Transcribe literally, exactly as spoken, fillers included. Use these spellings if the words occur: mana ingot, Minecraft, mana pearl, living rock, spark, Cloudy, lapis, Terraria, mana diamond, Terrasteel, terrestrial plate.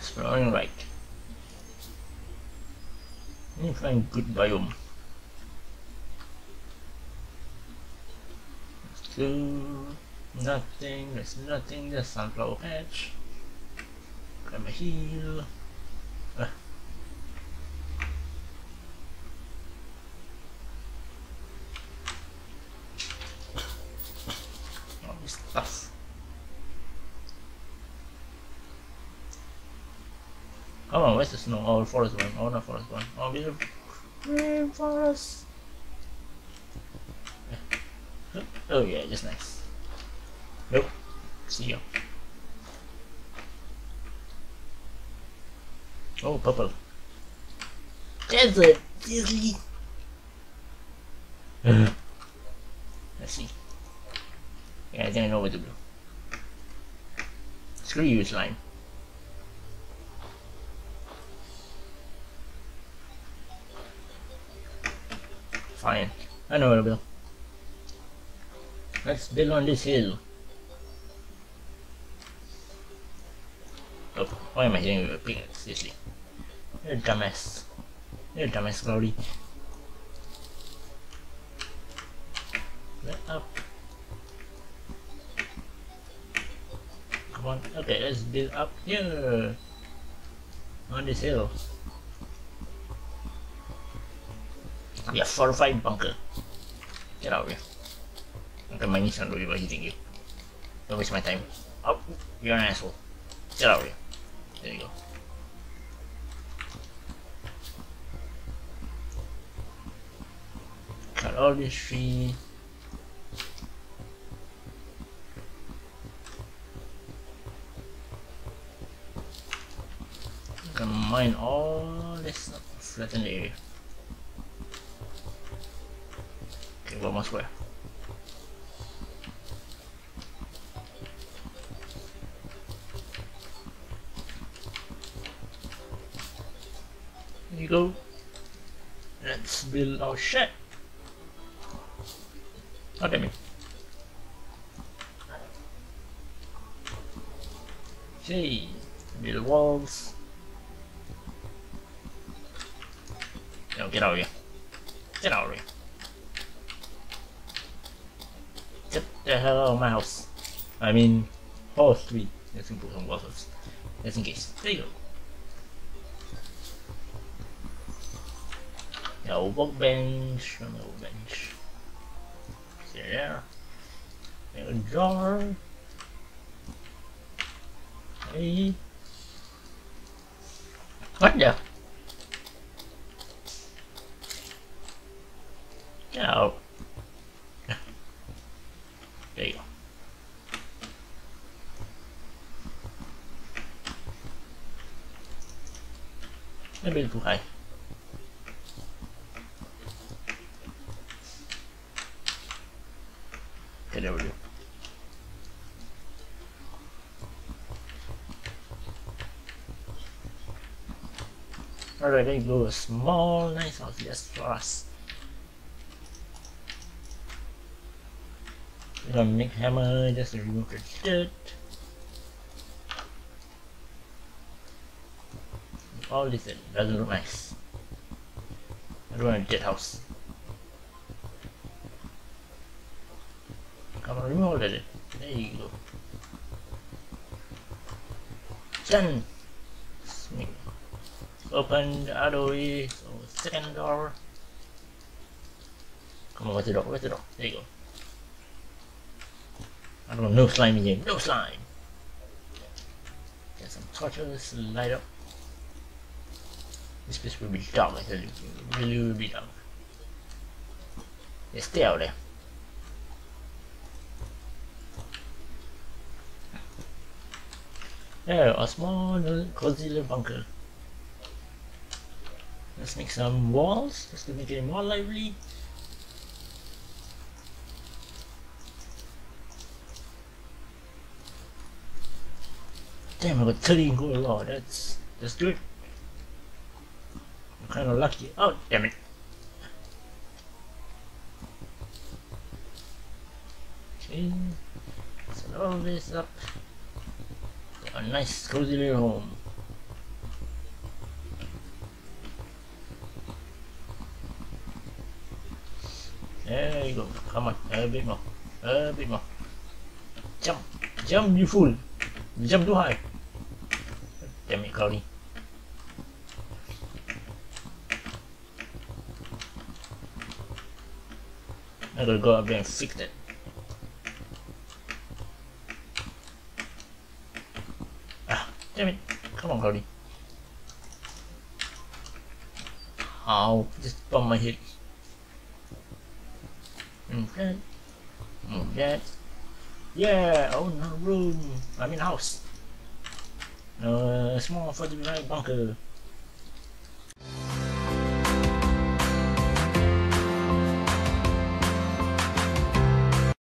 It's going right. Let me find good biome. Let's go. Nothing, there's nothing, there's sunflower patch. Grab a heal. Ah. Come on, where's the snow? Oh, forest one. Oh, not forest one. Oh, we have green forest. Oh yeah, just nice. Nope. See ya. Oh, purple. Desert, seriously. Let's see. Yeah, I didn't know what to do. Screw you, slime. Fine. I know what to build. Let's build on this hill. Oh, why am I hitting with a pickaxe? Seriously. You're a dumbass. You're a dumbass, Cloudy. Up. Come on. Okay, let's build up here on this hill. We are fortified bunker. Get out of here. Okay, my knees aren't really about hitting you. Don't waste my time. Oh, you're an asshole. Get out of here. There you go. Cut all this tree. You can mine all this flattened area. Okay, one more square. There you go. Let's build our shed. Oh, damn it. Okay, build walls. Yo, get out of here. Get out of here. Get the hell out of my house. I mean, all three. Let's put some walls first. Just in case. There you go. No workbench, no workbench. There, a jar. Hey, what the? Get out. There you go. A bit too high. There we go. Alright, there you go. A small, nice house just for us. We're gonna make hammer just to remove the dirt. All this doesn't look nice. I don't want a dead house. I'm gonna remove it. There you go. Done. Open the other way. So second door. Come on, where's the door? Where's the door? There you go. I don't want no slime in here. No slime. Get some torches. Light up. This place will be dark. I tell you, it really will be dark. Just stay out there. Yeah, a small cozy little bunker. Let's make some walls just to make it more lively. Damn, I got thirty gold law, that's that's good. I'm kinda lucky. Oh damn it. Okay. Set all this up. A nice cozy little home. There you go. Come on, a bit more, a bit more. Jump, jump, you fool! You jump too high. Damn it, Cloudy. I gotta go up there and fix that. Damn it, come on Cloudy. Ow, just bump my head. Okay. Okay. Yeah, oh no, room. I mean house. Uh, small fortified bunker.